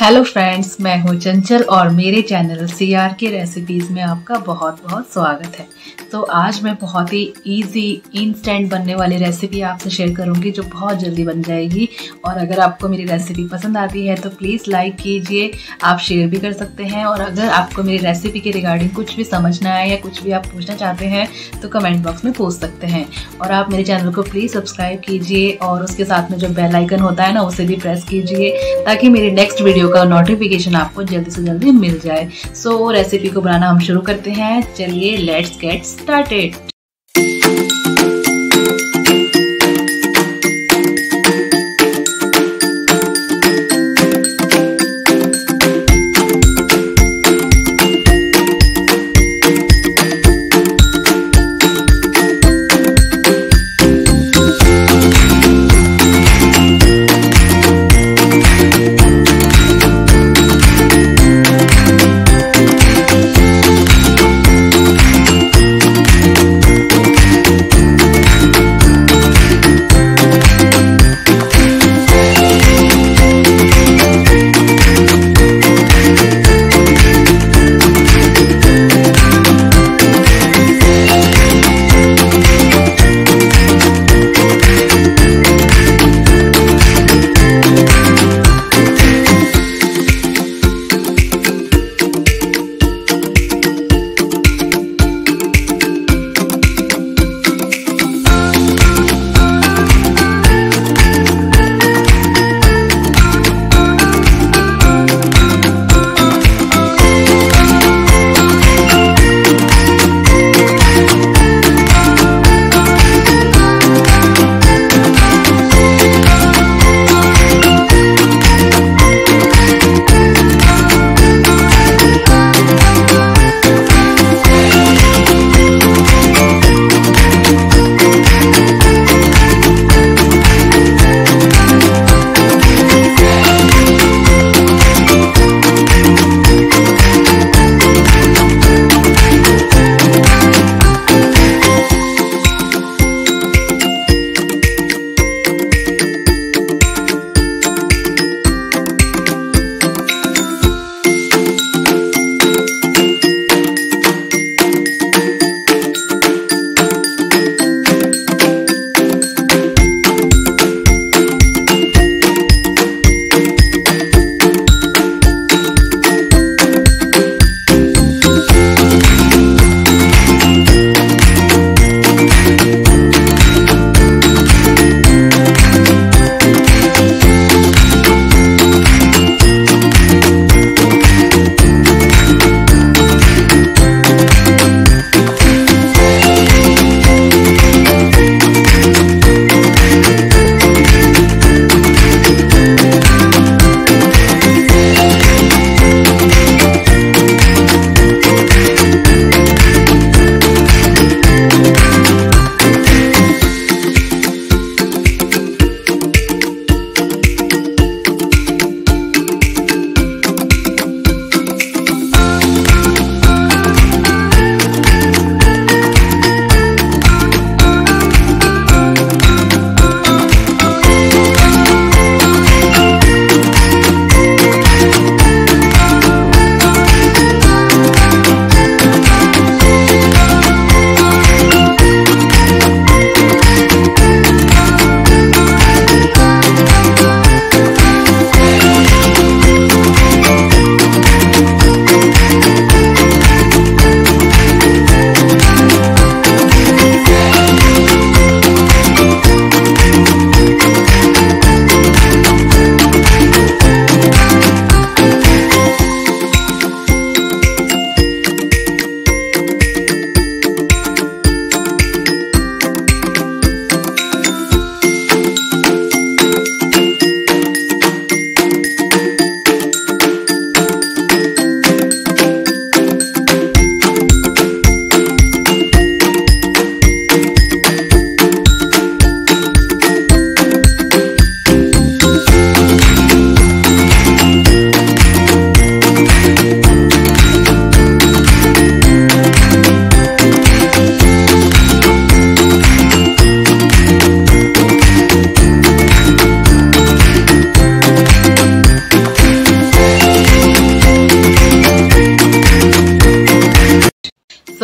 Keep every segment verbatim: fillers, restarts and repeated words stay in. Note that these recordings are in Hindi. हेलो फ्रेंड्स, मैं हूं चंचल और मेरे channel C R K recipes में आपका बहुत बहुत स्वागत है। तो आज मैं बहुत ही इजी इंस्टेंट बनने वाली रेसिपी आपसे शेयर करूंगी जो बहुत जल्दी बन जाएगी। और अगर आपको मेरी रेसिपी पसंद आती है तो प्लीज़ लाइक कीजिए, आप शेयर भी कर सकते हैं। और अगर आपको मेरी रेसिपी के रिगार्डिंग कुछ भी समझना है या कुछ भी आप पूछना चाहते हैं तो कमेंट बॉक्स में पूछ सकते हैं। और आप मेरे चैनल को प्लीज़ सब्सक्राइब कीजिए और उसके साथ में जो बेल आइकन होता है ना, उसे भी प्रेस कीजिए ताकि मेरी नेक्स्ट वीडियो का नोटिफिकेशन आपको जल्दी से जल्दी मिल जाए। सो so, रेसिपी को बनाना हम शुरू करते हैं। चलिए लेट्स गेट स्टार्टेड।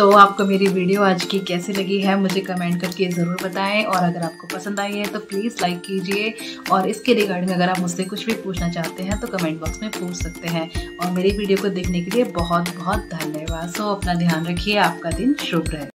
तो आपको मेरी वीडियो आज की कैसी लगी है मुझे कमेंट करके ज़रूर बताएं, और अगर आपको पसंद आई है तो प्लीज़ लाइक कीजिए, और इसके रिगार्डिंग अगर आप मुझसे कुछ भी पूछना चाहते हैं तो कमेंट बॉक्स में पूछ सकते हैं। और मेरी वीडियो को देखने के लिए बहुत बहुत धन्यवाद। सो अपना ध्यान रखिए, आपका दिन शुभ रहे।